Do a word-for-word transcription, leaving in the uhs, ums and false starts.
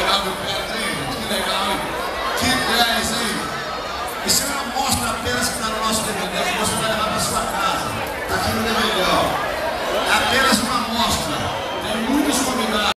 legal que o cara tem, que legal, que ideia é isso aí. Isso é uma amostra apenas que está no nosso D V D, que você vai levar para sua casa. Está aqui no D V D, ó. É apenas